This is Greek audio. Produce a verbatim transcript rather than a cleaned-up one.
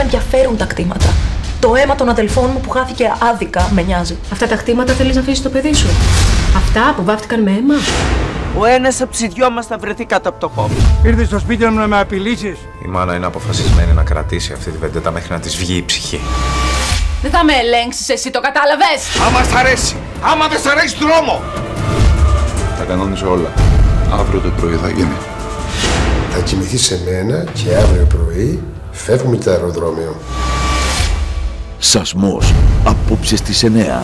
με ενδιαφέρουν τα κτήματα. Το αίμα των αδελφών μου που χάθηκε άδικα με νοιάζει. Αυτά τα κτήματα θέλεις να αφήσεις το παιδί σου? Αυτά που βάφτηκαν με αίμα. Ο ένας από τους δυο μας θα βρεθεί κάτω από το χώμα. Ήρθες στο σπίτι μου να με απειλήσεις. Η μάνα είναι αποφασισμένη να κρατήσει αυτή τη βεντέτα μέχρι να της βγει η ψυχή. Δεν θα με ελέγξεις εσύ, το κατάλαβες? Άμα σ' αρέσει, άμα δεν σ' αρέσει, δρόμο! Τα κανόνιζω όλα. Αύριο το πρωί θα γίνει. Θα κοιμηθείς σε μένα και αύριο πρωί φεύγουμε το αεροδρόμιο. Σασμός, απόψε στις εννιά.